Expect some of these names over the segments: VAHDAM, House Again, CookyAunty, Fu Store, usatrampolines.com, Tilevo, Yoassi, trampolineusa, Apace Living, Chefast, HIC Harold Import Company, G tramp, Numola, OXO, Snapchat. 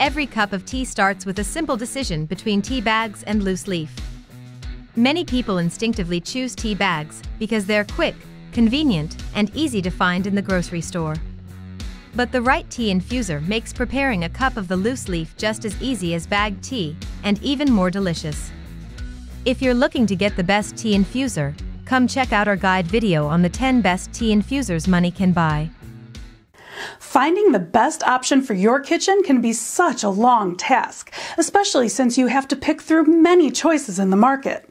Every cup of tea starts with a simple decision between tea bags and loose leaf. Many people instinctively choose tea bags because they're quick, convenient, and easy to find in the grocery store. But the right tea infuser makes preparing a cup of the loose leaf just as easy as bagged tea, and even more delicious. If you're looking to get the best tea infuser, come check out our guide video on the 10 best tea infusers money can buy. Finding the best option for your kitchen can be such a long task, especially since you have to pick through many choices in the market.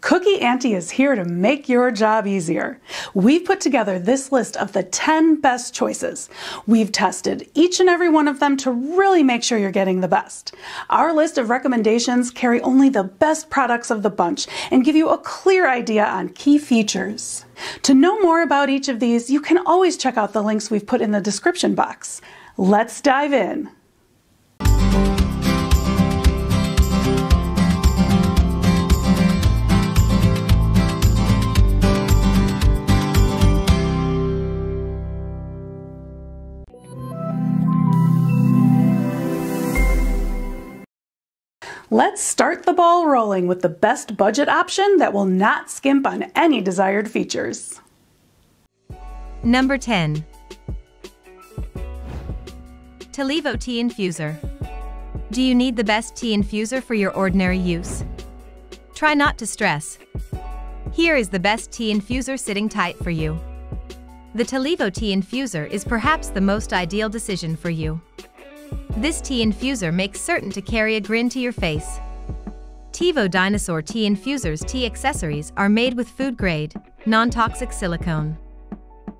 CookyAunty is here to make your job easier. We've put together this list of the 10 best choices. We've tested each and every one of them to really make sure you're getting the best. Our list of recommendations carry only the best products of the bunch and give you a clear idea on key features. To know more about each of these, you can always check out the links we've put in the description box. Let's dive in. Let's start the ball rolling with the best budget option that will not skimp on any desired features. Number 10. Tilevo Tea Infuser. Do you need the best tea infuser for your ordinary use? Try not to stress. Here is the best tea infuser sitting tight for you. The Tilevo Tea Infuser is perhaps the most ideal decision for you. This tea infuser makes certain to carry a grin to your face. Tilevo Dinosaur Tea Infuser's tea accessories are made with food-grade, non-toxic silicone.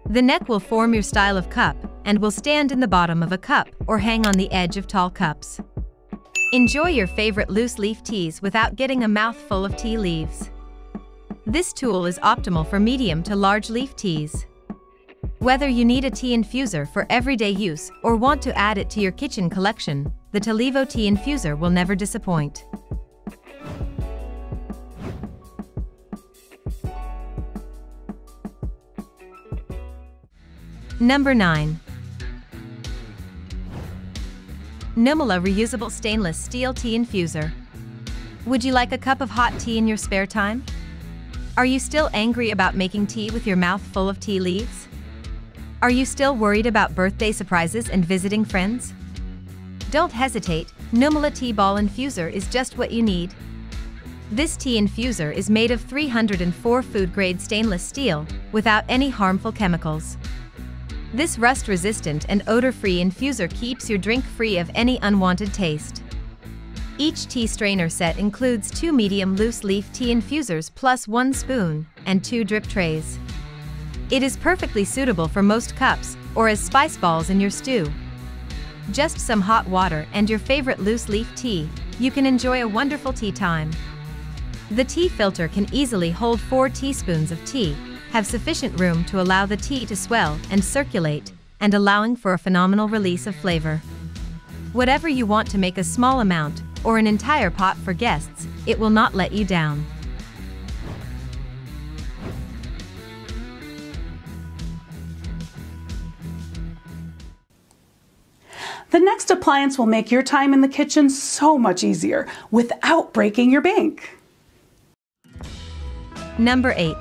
The neck will form your style of cup and will stand in the bottom of a cup or hang on the edge of tall cups. Enjoy your favorite loose-leaf teas without getting a mouthful of tea leaves. This tool is optimal for medium to large-leaf teas. Whether you need a tea infuser for everyday use or want to add it to your kitchen collection, the Tilevo Tea Infuser will never disappoint. Number 9. Numola Reusable Stainless Steel Tea Infuser. Would you like a cup of hot tea in your spare time? Are you still angry about making tea with your mouth full of tea leaves? Are you still worried about birthday surprises and visiting friends? Don't hesitate, Numola Tea Ball Infuser is just what you need. This tea infuser is made of 304 food-grade stainless steel, without any harmful chemicals. This rust-resistant and odor-free infuser keeps your drink free of any unwanted taste. Each tea strainer set includes 2 medium loose-leaf tea infusers plus 1 spoon, and 2 drip trays. It is perfectly suitable for most cups, or as spice balls in your stew. Just some hot water and your favorite loose-leaf tea, you can enjoy a wonderful tea time. The tea filter can easily hold 4 teaspoons of tea, have sufficient room to allow the tea to swell and circulate, and allowing for a phenomenal release of flavor. Whatever you want to make a small amount, or an entire pot for guests, it will not let you down. The next appliance will make your time in the kitchen so much easier without breaking your bank. Number 8.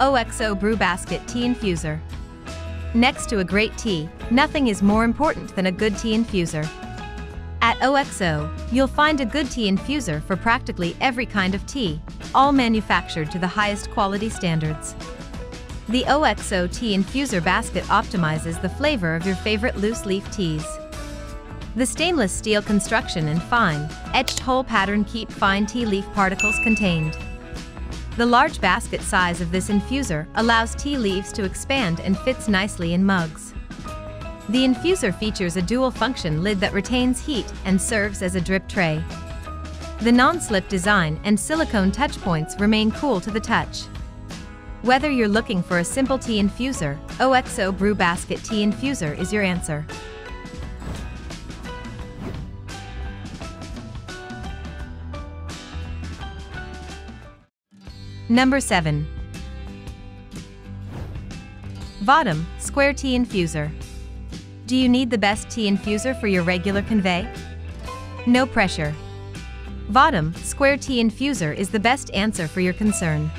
OXO Brew Basket Tea Infuser. Next to a great tea, nothing is more important than a good tea infuser. At OXO, you'll find a good tea infuser for practically every kind of tea, all manufactured to the highest quality standards. The OXO Tea Infuser Basket optimizes the flavor of your favorite loose-leaf teas. The stainless steel construction and fine, etched hole pattern keep fine tea leaf particles contained. The large basket size of this infuser allows tea leaves to expand and fits nicely in mugs. The infuser features a dual-function lid that retains heat and serves as a drip tray. The non-slip design and silicone touchpoints remain cool to the touch. Whether you're looking for a simple tea infuser, OXO Brew Basket Tea Infuser is your answer. Number 7. VAHDAM Square Tea Infuser. Do you need the best tea infuser for your regular convey? No pressure. VAHDAM Square Tea Infuser is the best answer for your concern.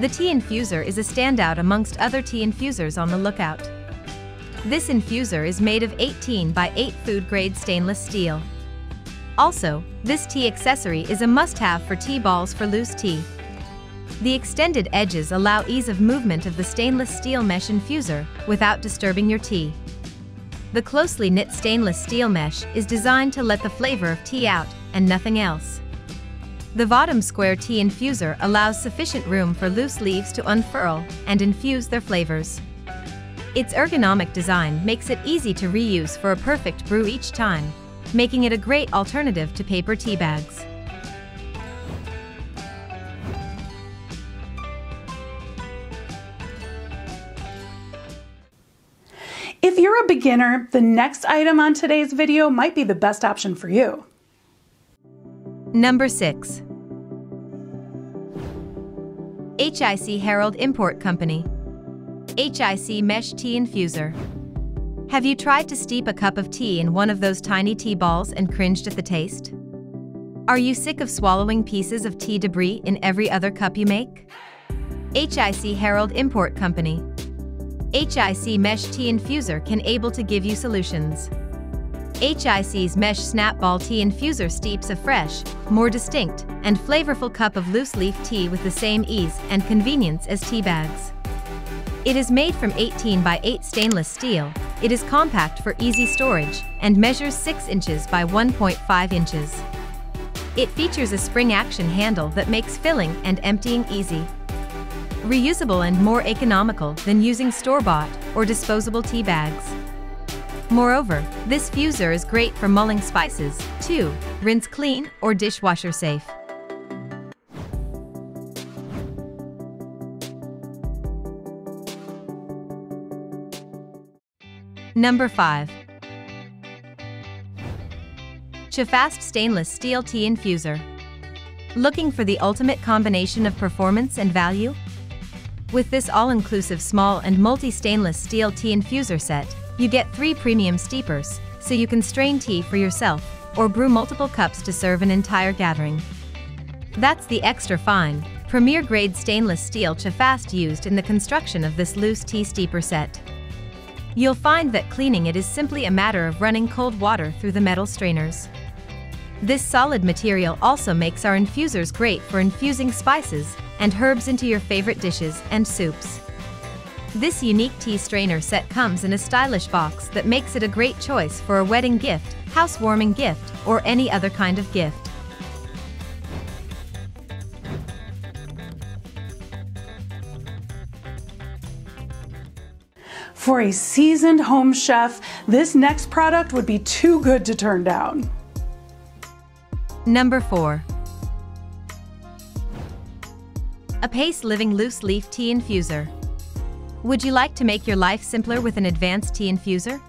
The tea infuser is a standout amongst other tea infusers on the lookout. This infuser is made of 18 by 8 food-grade stainless steel. Also, this tea accessory is a must-have for tea balls for loose tea. The extended edges allow ease of movement of the stainless steel mesh infuser without disturbing your tea. The closely knit stainless steel mesh is designed to let the flavor of tea out and nothing else. The VAHDAM Square Tea Infuser allows sufficient room for loose leaves to unfurl and infuse their flavors. Its ergonomic design makes it easy to reuse for a perfect brew each time, making it a great alternative to paper tea bags. If you're a beginner, the next item on today's video might be the best option for you. Number 6. HIC Harold Import Company. HIC Mesh Tea Infuser. Have you tried to steep a cup of tea in one of those tiny tea balls and cringed at the taste? Are you sick of swallowing pieces of tea debris in every other cup you make? HIC Harold Import Company. HIC Mesh Tea Infuser can able to give you solutions. HIC's Mesh Snapball Tea Infuser steeps a fresh, more distinct, and flavorful cup of loose leaf tea with the same ease and convenience as tea bags. It is made from 18 by 8 stainless steel, it is compact for easy storage, and measures 6 inches by 1.5 inches. It features a spring-action handle that makes filling and emptying easy. Reusable and more economical than using store-bought or disposable tea bags. Moreover, this fuser is great for mulling spices, too, rinse clean or dishwasher safe. Number 5. Chefast Stainless Steel Tea Infuser. Looking for the ultimate combination of performance and value? With this all-inclusive small and multi-stainless steel tea infuser set, you get 3 premium steepers, so you can strain tea for yourself or brew multiple cups to serve an entire gathering. That's the extra fine, premier-grade stainless steel Chefast used in the construction of this loose tea steeper set. You'll find that cleaning it is simply a matter of running cold water through the metal strainers. This solid material also makes our infusers great for infusing spices and herbs into your favorite dishes and soups. This unique tea strainer set comes in a stylish box that makes it a great choice for a wedding gift, housewarming gift, or any other kind of gift. For a seasoned home chef, this next product would be too good to turn down. Number 4. Apace Living Loose Leaf Tea Infuser. Would you like to make your life simpler with an advanced tea infuser?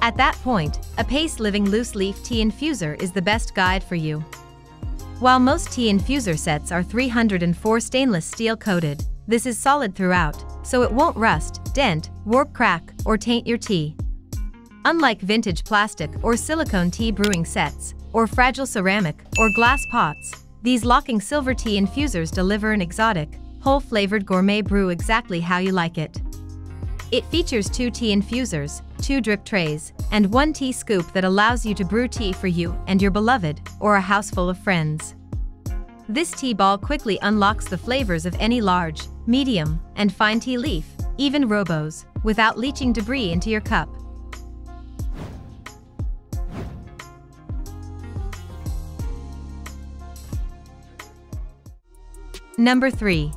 At that point, Apace Living Loose Leaf Tea Infuser is the best guide for you. While most tea infuser sets are 304 stainless steel coated, this is solid throughout, so it won't rust, dent, warp, crack, or taint your tea. Unlike vintage plastic or silicone tea brewing sets, or fragile ceramic or glass pots, these locking silver tea infusers deliver an exotic, whole-flavored gourmet brew exactly how you like it. It features 2 tea infusers, 2 drip trays, and 1 tea scoop that allows you to brew tea for you and your beloved, or a house full of friends. This tea ball quickly unlocks the flavors of any large, medium, and fine tea leaf, even robos, without leaching debris into your cup. Number 3.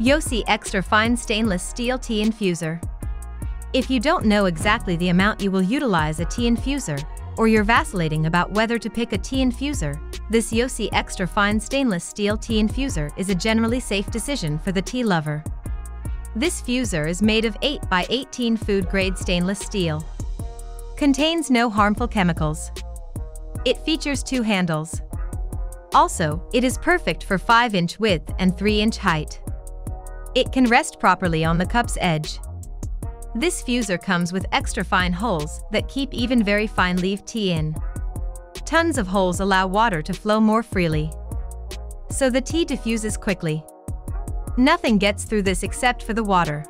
Yoassi Extra Fine Stainless Steel Tea Infuser. If you don't know exactly the amount you will utilize a tea infuser, or you're vacillating about whether to pick a tea infuser, this Yoassi Extra Fine Stainless Steel Tea Infuser is a generally safe decision for the tea lover. This fuser is made of 8 by 18 food-grade stainless steel. Contains no harmful chemicals. It features 2 handles. Also, it is perfect for 5-inch width and 3-inch height. It can rest properly on the cup's edge. This fuser comes with extra fine holes that keep even very fine leaf tea in. Tons of holes allow water to flow more freely, so the tea diffuses quickly. Nothing gets through this except for the water.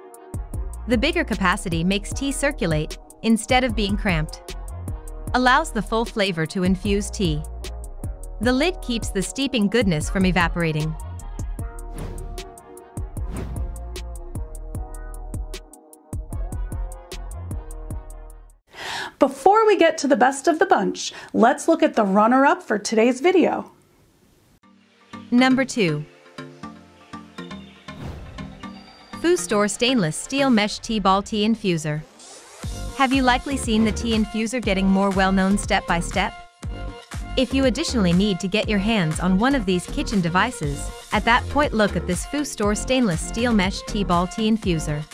The bigger capacity makes tea circulate instead of being cramped. Allows the full flavor to infuse tea. The lid keeps the steeping goodness from evaporating. Before we get to the best of the bunch, let's look at the runner-up for today's video. Number 2. Fu Store Stainless Steel Mesh Tea Ball Tea Infuser. Have you likely seen the tea infuser getting more well-known step by step? If you additionally need to get your hands on one of these kitchen devices, at that point look at this Fu Store Stainless Steel Mesh Tea Ball Tea Infuser.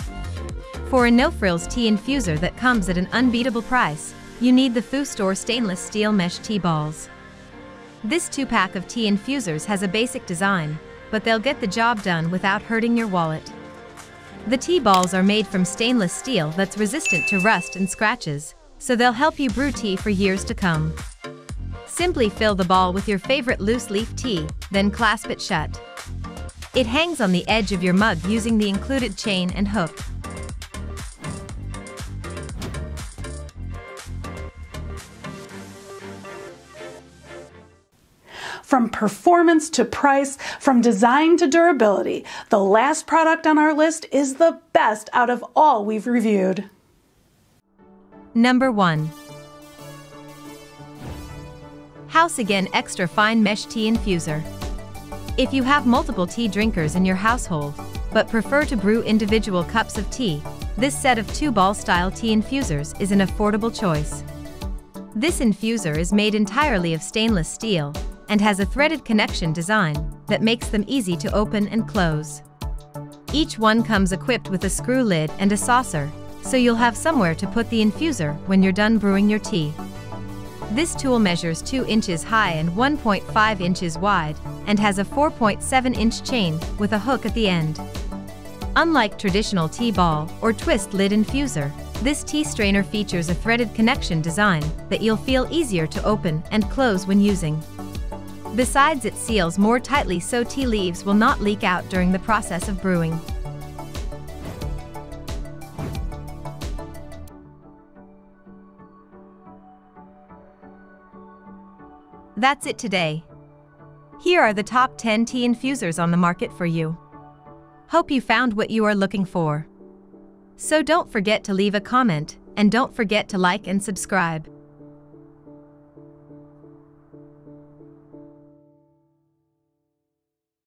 For a no-frills tea infuser that comes at an unbeatable price, you need the Fu Store Stainless Steel Mesh Tea Balls. This 2-pack of tea infusers has a basic design, but they'll get the job done without hurting your wallet. The tea balls are made from stainless steel that's resistant to rust and scratches, so they'll help you brew tea for years to come. Simply fill the ball with your favorite loose leaf tea, then clasp it shut. It hangs on the edge of your mug using the included chain and hook. From performance to price, from design to durability, the last product on our list is the best out of all we've reviewed. Number 1. House Again Extra Fine Mesh Tea Infuser. If you have multiple tea drinkers in your household, but prefer to brew individual cups of tea, this set of 2-ball-style tea infusers is an affordable choice. This infuser is made entirely of stainless steel, and has a threaded connection design that makes them easy to open and close. Each one comes equipped with a screw lid and a saucer, so you'll have somewhere to put the infuser when you're done brewing your tea. This tool measures 2 inches high and 1.5 inches wide, and has a 4.7-inch chain with a hook at the end. Unlike traditional tea ball or twist lid infuser, this tea strainer features a threaded connection design that you'll feel easier to open and close when using. Besides, it seals more tightly so tea leaves will not leak out during the process of brewing. That's it today. Here are the top 10 tea infusers on the market for you. Hope you found what you are looking for. So don't forget to leave a comment, and don't forget to like and subscribe.